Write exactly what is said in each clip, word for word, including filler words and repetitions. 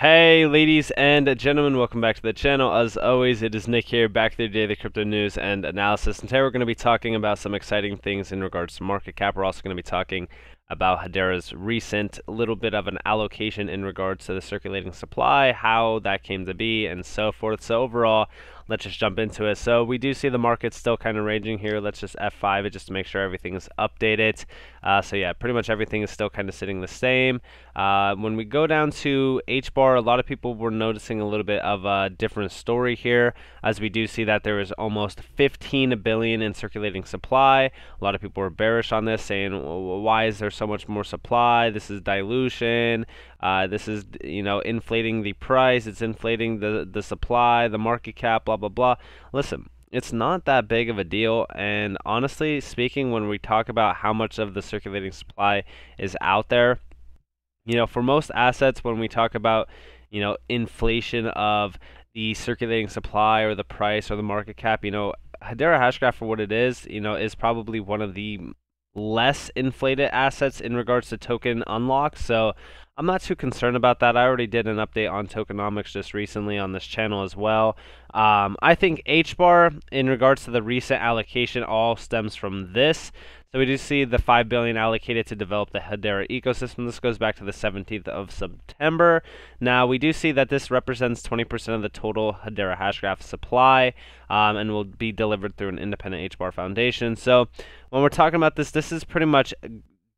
Hey ladies and gentlemen, welcome back to the channel. As always, it is Nick here, back with the crypto news and analysis. And today we're going to be talking about some exciting things in regards to market cap. We're also going to be talking about Hedera's recent little bit of an allocation in regards to the circulating supply, how that came to be, and so forth. So overall, let's just jump into it. So we do see the market still kind of ranging here. Let's just F five it just to make sure everything is updated. Uh, so yeah, pretty much everything is still kind of sitting the same. Uh, when we go down to H B A R, a lot of people were noticing a little bit of a different story here, as we do see that there is almost fifteen billion in circulating supply. A lot of people were bearish on this, saying, well, why is there so much more supply? This is dilution. Uh, this is, you know, inflating the price. It's inflating the, the supply, the market cap, blah, blah, blah. Listen, it's not that big of a deal. And honestly speaking, when we talk about how much of the circulating supply is out there, you know, for most assets, when we talk about, you know, inflation of the circulating supply or the price or the market cap, you know, Hedera Hashgraph, for what it is, you know, is probably one of the less inflated assets in regards to token unlock. So I'm not too concerned about that. I already did an update on tokenomics just recently on this channel as well. Um, I think H B A R in regards to the recent allocation all stems from this. So we do see the five billion dollars allocated to develop the Hedera ecosystem. This goes back to the seventeenth of September. Now, we do see that this represents twenty percent of the total Hedera Hashgraph supply, um, and will be delivered through an independent H B A R Foundation. So when we're talking about this, this is pretty much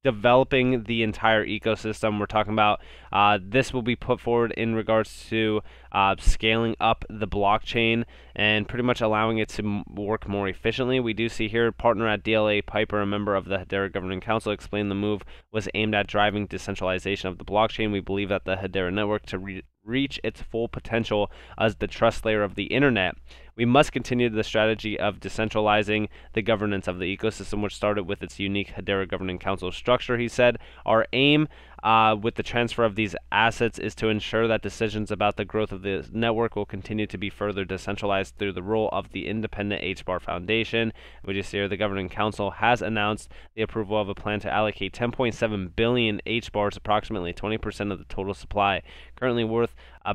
developing the entire ecosystem. We're talking about uh, this will be put forward in regards to uh, scaling up the blockchain and pretty much allowing it to m work more efficiently. We do see here partner at D L A Piper, a member of the Hedera Governing Council, explained the move was aimed at driving decentralization of the blockchain. We believe that the Hedera network to re reach its full potential as the trust layer of the internet. We must continue the strategy of decentralizing the governance of the ecosystem, which started with its unique Hedera Governing Council structure, he said. Our aim uh, with the transfer of these assets is to ensure that decisions about the growth of the network will continue to be further decentralized through the role of the independent H B A R Foundation. We just hear the Governing Council has announced the approval of a plan to allocate ten point seven billion H B A Rs, approximately twenty percent of the total supply, currently worth Uh,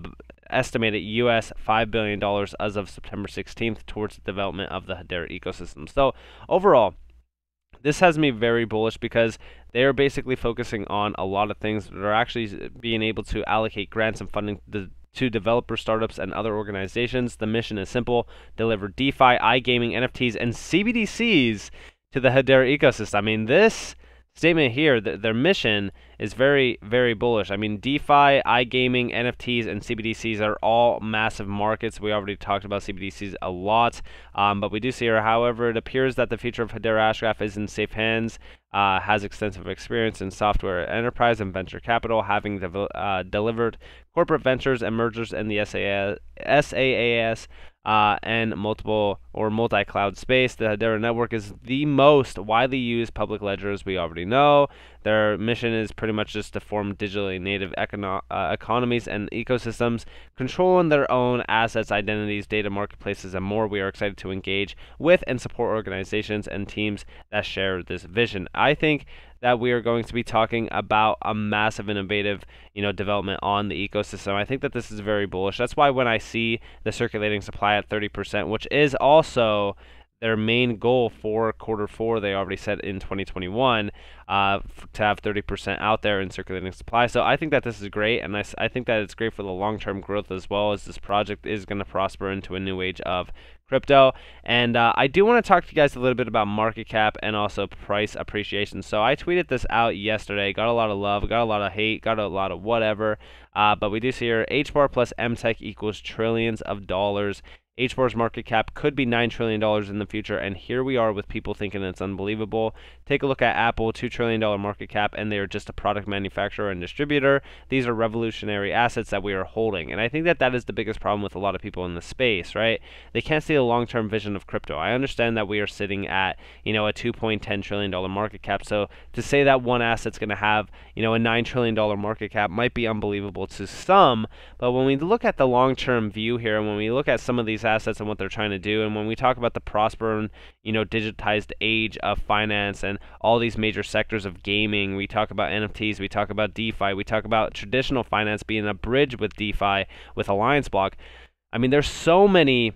estimated U S five billion dollars as of September sixteenth towards the development of the Hedera ecosystem. So overall, this has me very bullish because they are basically focusing on a lot of things. They're actually being able to allocate grants and funding to to developer startups and other organizations. The mission is simple: deliver DeFi, iGaming, N F Ts, and C B D Cs to the Hedera ecosystem. I mean, this statement here, th their mission is very, very bullish. I mean, DeFi, iGaming, N F Ts, and C B D Cs are all massive markets. We already talked about C B D Cs a lot, um, but we do see here, however, it appears that the future of Hedera Hashgraph is in safe hands, uh, has extensive experience in software enterprise and venture capital, having de uh, delivered corporate ventures and mergers in the S A A S, S A A S uh, and multiple or multi-cloud space. The Hedera network is the most widely used public ledger, as we already know. Their mission is pretty much just to form digitally native econo uh, economies and ecosystems, controlling their own assets, identities, data marketplaces, and more. We are excited to engage with and support organizations and teams that share this vision. I think that we are going to be talking about a massive innovative, you know, development on the ecosystem. I think that this is very bullish. That's why when I see the circulating supply at thirty percent, which is also their main goal for quarter four, they already said in twenty twenty-one, uh, to have thirty percent out there in circulating supply. So I think that this is great, and I, I think that it's great for the long-term growth as well, as this project is going to prosper into a new age of crypto. And uh, I do want to talk to you guys a little bit about market cap and also price appreciation. So I tweeted this out yesterday, got a lot of love, got a lot of hate, got a lot of whatever, uh, but we do see here H B A R plus M Tech equals trillions of dollars. H B A R's market cap could be nine trillion dollars in the future, and here we are with people thinking it's unbelievable. Take a look at Apple, two trillion dollars market cap, and they are just a product manufacturer and distributor. These are revolutionary assets that we are holding, and I think that that is the biggest problem with a lot of people in the space, right? They can't see the long-term vision of crypto. I understand that we are sitting at, you know, a two point one zero trillion dollars market cap, so to say that one asset's going to have, you know, a nine trillion dollars market cap might be unbelievable to some, but when we look at the long-term view here, and when we look at some of these assets and what they're trying to do. And when we talk about the prosper and, you know, digitized age of finance and all these major sectors of gaming, we talk about N F Ts, we talk about DeFi, we talk about traditional finance being a bridge with DeFi, with Alliance Block. I mean, there's so many,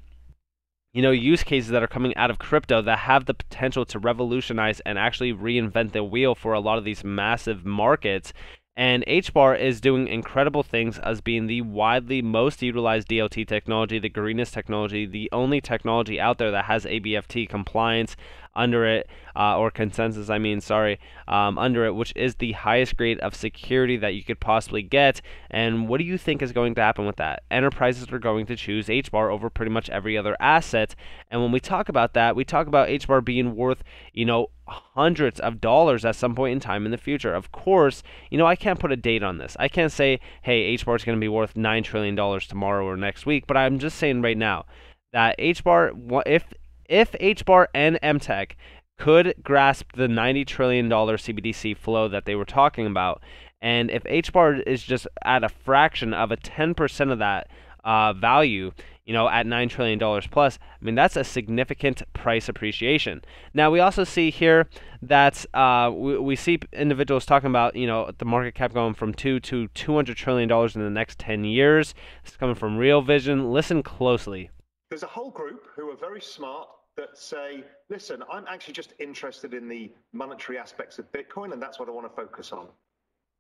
you know, use cases that are coming out of crypto that have the potential to revolutionize and actually reinvent the wheel for a lot of these massive markets. And H B A R is doing incredible things as being the widely most utilized D L T technology, the greenest technology, the only technology out there that has A B F T compliance under it, uh, or consensus, I mean, sorry, um, under it, which is the highest grade of security that you could possibly get. And what do you think is going to happen with that? Enterprises are going to choose H B A R over pretty much every other asset. And when we talk about that, we talk about H B A R being worth, you know, hundreds of dollars at some point in time in the future. Of course, you know, I can't put a date on this. I can't say, hey, H B A R is going to be worth nine trillion dollars tomorrow or next week, but I'm just saying right now that H B A R, if, if H B A R and MTech could grasp the ninety trillion dollars C B D C flow that they were talking about, and if H B A R is just at a fraction of a ten percent of that uh, value, you know, at nine trillion dollars plus, I mean, that's a significant price appreciation. Now, we also see here that uh, we, we see individuals talking about, you know, the market cap going from two to two hundred trillion dollars in the next ten years. It's coming from Real Vision. Listen closely. There's a whole group who are very smart that say, listen, I'm actually just interested in the monetary aspects of Bitcoin, and that's what I want to focus on.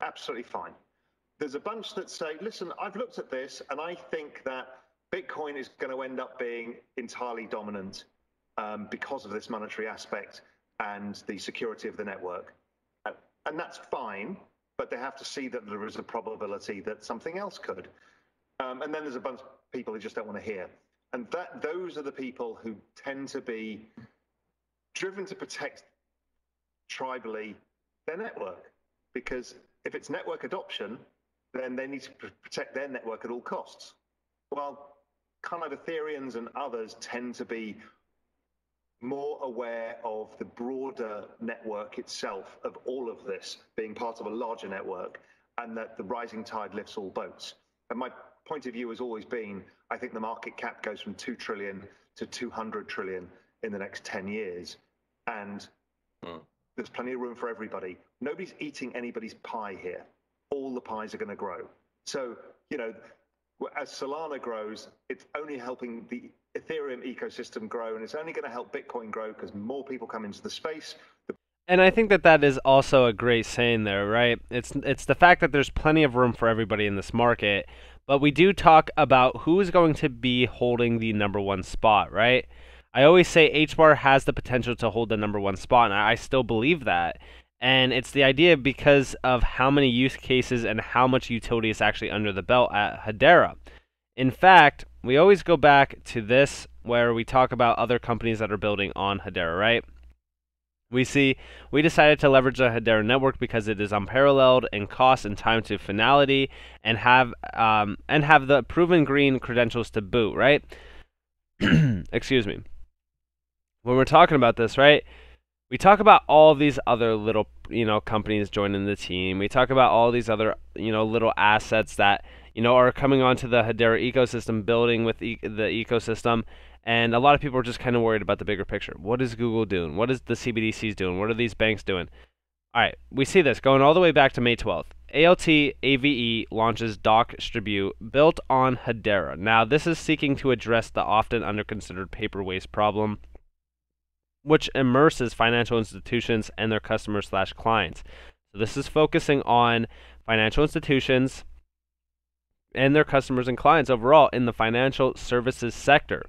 Absolutely fine. There's a bunch that say, listen, I've looked at this, and I think that Bitcoin is going to end up being entirely dominant um, because of this monetary aspect and the security of the network. And, and that's fine, but they have to see that there is a probability that something else could. Um, and then there's a bunch of people who just don't want to hear. And that those are the people who tend to be driven to protect tribally their network, because if it's network adoption, then they need to protect their network at all costs. Well, kind of Etherians and others tend to be more aware of the broader network itself, of all of this being part of a larger network, and that the rising tide lifts all boats. And my point of view has always been, I think the market cap goes from two trillion to two hundred trillion in the next ten years. And mm. there's plenty of room for everybody. Nobody's eating anybody's pie here. All the pies are going to grow. So, you know, as Solana grows, it's only helping the Ethereum ecosystem grow, and it's only going to help Bitcoin grow because more people come into the space. And I think that that is also a great saying there, right? It's it's the fact that there's plenty of room for everybody in this market, but we do talk about who is going to be holding the number one spot, right? I always say H B A R has the potential to hold the number one spot, and I still believe that. And it's the idea because of how many use cases and how much utility is actually under the belt at Hedera. In fact, we always go back to this where we talk about other companies that are building on Hedera, right? We see we decided to leverage the Hedera network because it is unparalleled in cost and time to finality, and have um, and have the proven green credentials to boot, right? Excuse me. When we're talking about this, right? We talk about all these other little, you know, companies joining the team. We talk about all these other, you know, little assets that, you know, are coming onto the Hedera ecosystem, building with e the ecosystem. And a lot of people are just kind of worried about the bigger picture. What is Google doing? What is the C B D Cs doing? What are these banks doing? All right, we see this going all the way back to May twelfth. A L T A V E launches DocStribute built on Hedera. Now, this is seeking to address the often underconsidered paper waste problem, which immerses financial institutions and their customers slash clients. So this is focusing on financial institutions and their customers and clients overall in the financial services sector.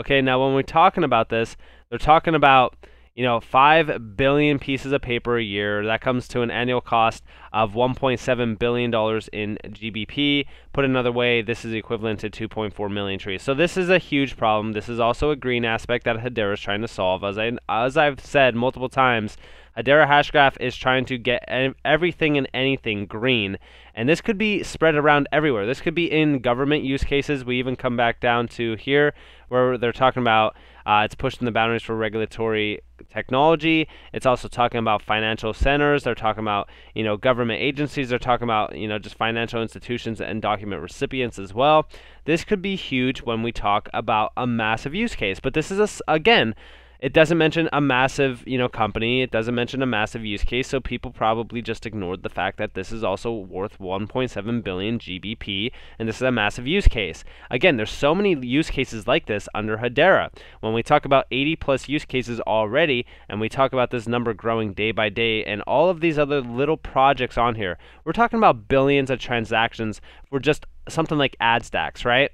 Okay, now when we're talking about this, they're talking about, you know, five billion pieces of paper a year. That comes to an annual cost of one point seven billion dollars in G B P. Put another way, this is equivalent to two point four million trees. So this is a huge problem. This is also a green aspect that Hedera is trying to solve. As, I, as I've said multiple times, Hedera Hashgraph is trying to get everything and anything green, and this could be spread around everywhere. This could be in government use cases. We even come back down to here where they're talking about uh, it's pushing the boundaries for regulatory technology. It's also talking about financial centers. They're talking about, you know, government agencies. They're talking about, you know, just financial institutions and document recipients as well. This could be huge when we talk about a massive use case. But this is, a, again, it doesn't mention a massive, you know, company. It doesn't mention a massive use case, so people probably just ignored the fact that this is also worth one point seven billion G B P, and this is a massive use case. Again, there's so many use cases like this under Hedera. When we talk about eighty plus use cases already, and we talk about this number growing day by day, and all of these other little projects on here, we're talking about billions of transactions for just something like AdStacks, right?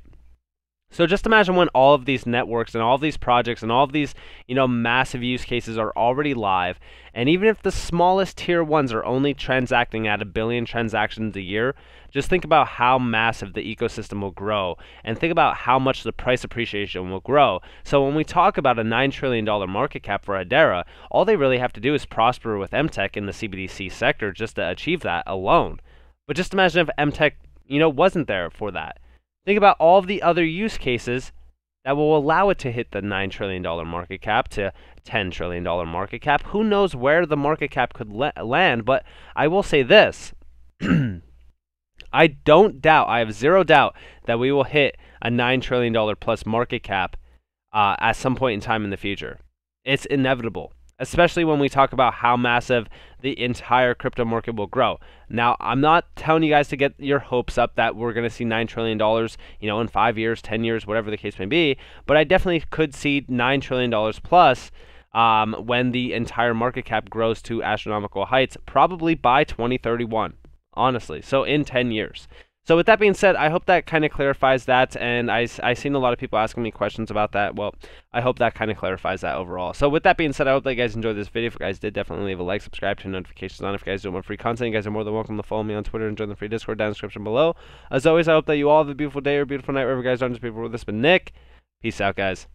So just imagine when all of these networks and all of these projects and all of these, you know, massive use cases are already live, and even if the smallest tier ones are only transacting at a billion transactions a year, just think about how massive the ecosystem will grow, and think about how much the price appreciation will grow. So when we talk about a nine trillion dollar market cap for Hedera, all they really have to do is prosper with MTech in the C B D C sector just to achieve that alone. But just imagine if MTech, you know, wasn't there for that. Think about all of the other use cases that will allow it to hit the nine trillion dollar market cap to ten trillion dollar market cap. Who knows where the market cap could land, but I will say this. I don't doubt, I have zero doubt that we will hit a nine trillion dollar plus market cap uh, at some point in time in the future. It's inevitable, especially when we talk about how massive the entire crypto market will grow. Now, I'm not telling you guys to get your hopes up that we're going to see nine trillion dollars, you know, in five years, ten years, whatever the case may be, but I definitely could see nine trillion dollars plus um, when the entire market cap grows to astronomical heights, probably by twenty thirty-one, honestly, so in ten years. So with that being said, I hope that kind of clarifies that, and I, I've seen a lot of people asking me questions about that. Well, I hope that kind of clarifies that overall. So with that being said, I hope that you guys enjoyed this video. If you guys did, definitely leave a like, subscribe, turn notifications on. If you guys do want free content, you guys are more than welcome to follow me on Twitter and join the free Discord down in the description below. As always, I hope that you all have a beautiful day or beautiful night wherever you guys are. Just people, this has been Nick. Peace out, guys.